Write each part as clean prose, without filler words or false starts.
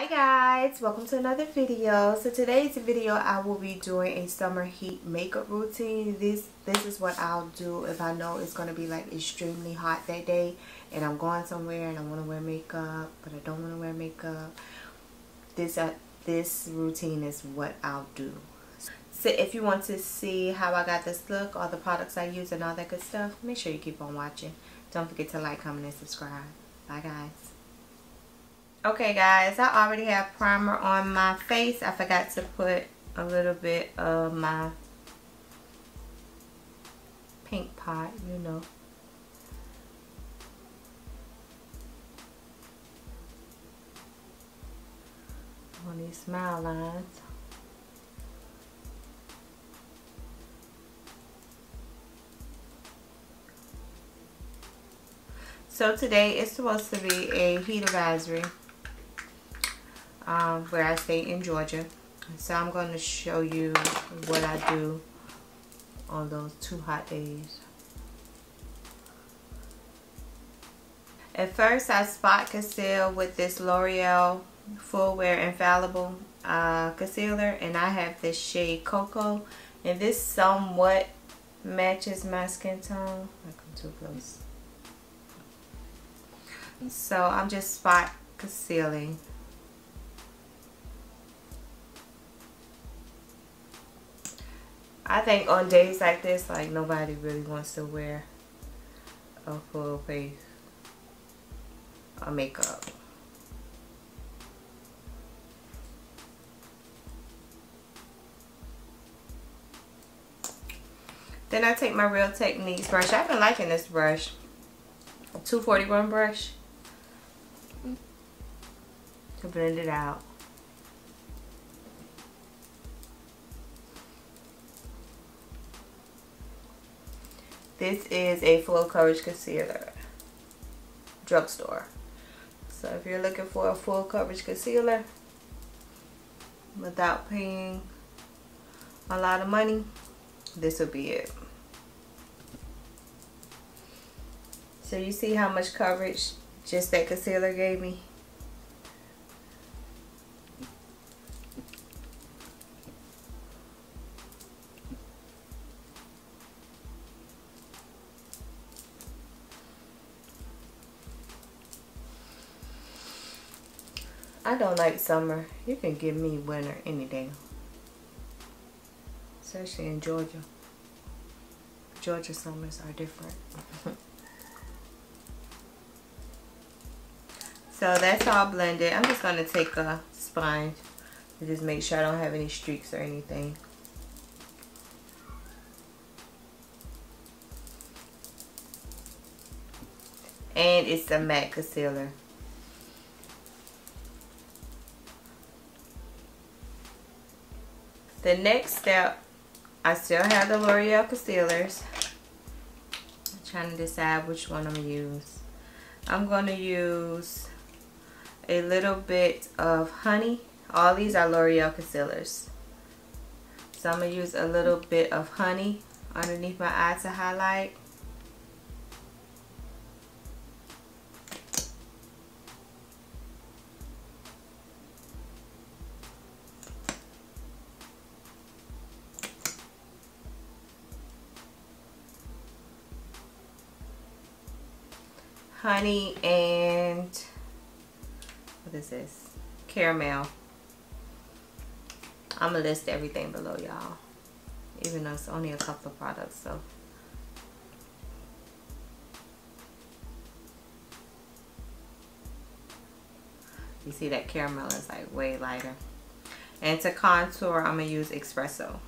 Hi guys, welcome to another video. So today's video I will be doing a summer heat makeup routine. This is what I'll do if I know it's going to be like extremely hot that day and I'm going somewhere and I want to wear makeup but I don't want to wear makeup. This routine is what I'll do. So if you want to see how I got this look, all the products I use and all that good stuff, make sure you keep on watching. Don't forget to like, comment, and subscribe. Bye guys. Okay guys, I already have primer on my face. I forgot to put a little bit of my pink pot, you know. On these smile lines. So today is supposed to be a heat advisory. Where I stay in Georgia. So I'm going to show you what I do on those two hot days. At first I spot conceal with this L'Oreal Full Wear Infallible concealer, and I have this shade Cocoa, and this somewhat matches my skin tone. I come too close. So I'm just spot concealing. I think on days like this, like, nobody really wants to wear a full face or makeup. Then I take my Real Techniques brush. I've been liking this brush. A 241 brush. To blend it out. This is a full coverage concealer, drugstore. So if you're looking for a full coverage concealer without paying a lot of money, this will be it. So you see how much coverage just that concealer gave me? I don't like summer. You can give me winter any day. Especially in Georgia. Georgia summers are different. So that's all blended. I'm just going to take a sponge to just make sure I don't have any streaks or anything. And it's a matte concealer. The next step, I still have the L'Oreal concealers. I'm trying to decide which one I'm going to use. I'm going to use a little bit of honey. All these are L'Oreal concealers. So I'm going to use a little bit of honey underneath my eye to highlight. Honey and what is this? Caramel. I'm gonna list everything below, y'all, even though it's only a couple of products. So you see that caramel is like way lighter. And to contour, I'm gonna use espresso.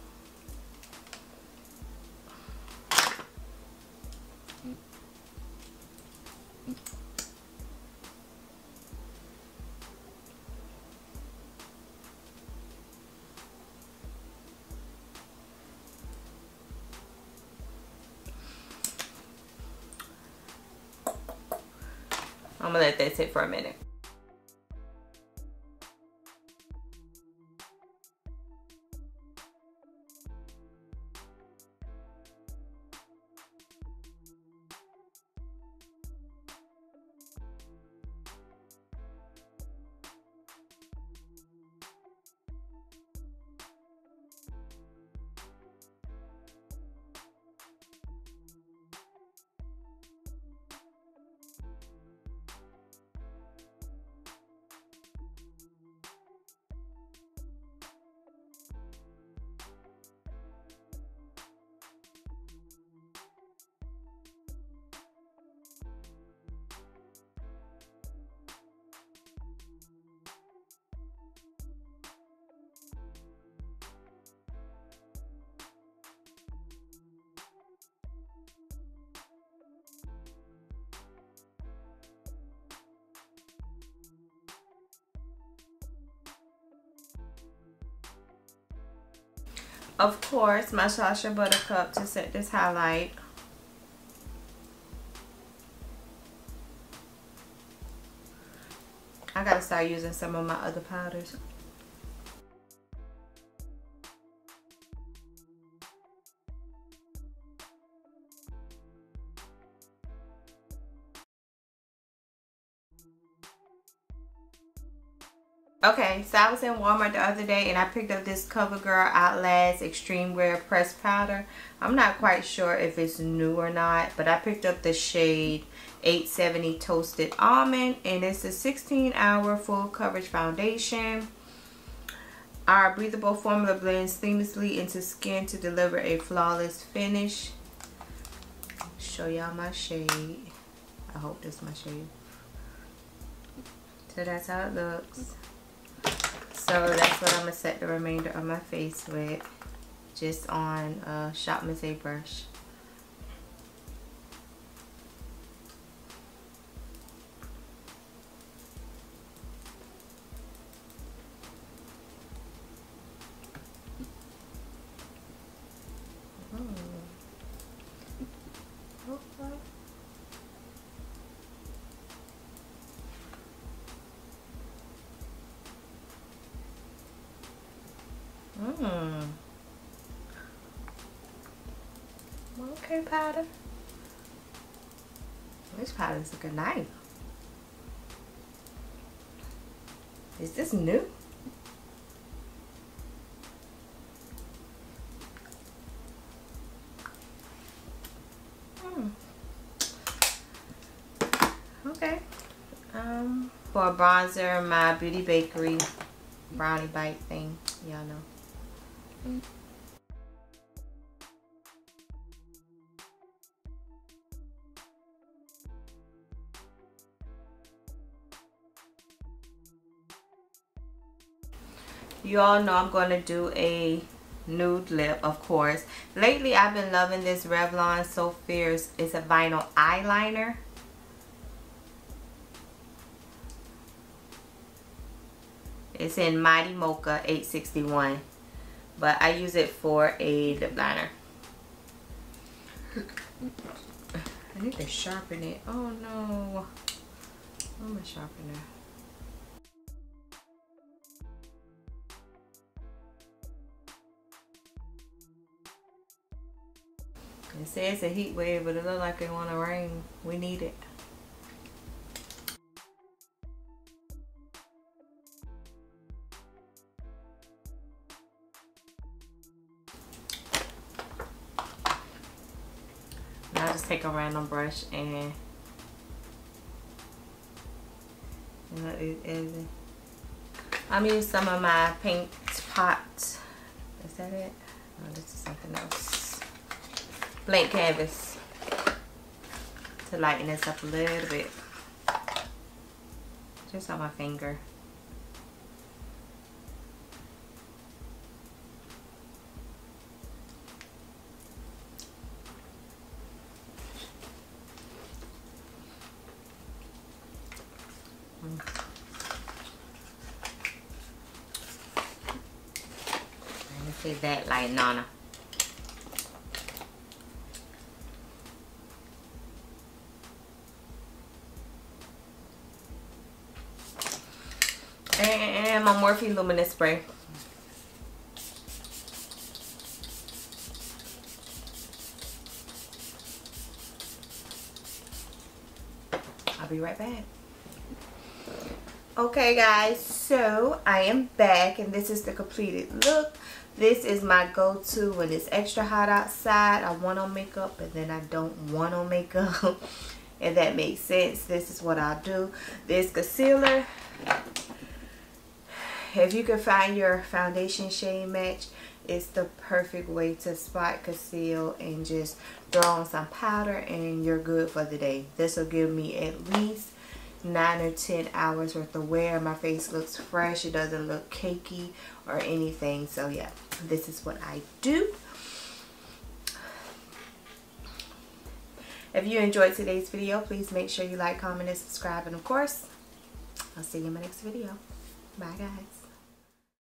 I'm gonna let that sit for a minute. of course, my Sasha Buttercup to set this highlight. I gotta start using some of my other powders. Okay, so I was in Walmart the other day and I picked up this CoverGirl Outlast Extreme Wear Press Powder. I'm not quite sure if it's new or not, but I picked up the shade 870 Toasted Almond, and it's a 16-hour full coverage foundation. Our breathable formula blends seamlessly into skin to deliver a flawless finish. Show y'all my shade. I hope this is my shade. So that's how it looks. So that's what I'm going to set the remainder of my face with, just on a Shop Miss A brush. Okay, powder. This powder is looking nice. Is this new? Okay. For a bronzer, my Beauty Bakery brownie bite thing, y'all know. You all know I'm going to do a nude lip, of course. Lately, I've been loving this Revlon So Fierce. It's a vinyl eyeliner. It's in Mighty Mocha 861. But I use it for a lip liner. I need to sharpen it. Oh no. Where's my sharpener? It says a heat wave, but it looks like it wants to rain. We need it. I'll just take a random brush and let it easy. I'm using some of my paint pots. Is that it? No, this is something else. Blank canvas to lighten this up a little bit. Just on my finger. Is that like Nana? And my Morphe Luminous Spray. I'll be right back. Okay guys, so I am back and this is the completed look. This is my go-to when it's extra hot outside. I want on makeup but then I don't want on makeup. If that makes sense, this is what I'll do. This concealer, if you can find your foundation shade match, it's the perfect way to spot conceal and just throw on some powder and you're good for the day. This will give me at least 9 or 10 hours worth of wear. My face looks fresh, it doesn't look cakey or anything. So yeah, this is what I do. If you enjoyed today's video, please make sure you like, comment, and subscribe, and of course I'll see you in my next video. Bye guys.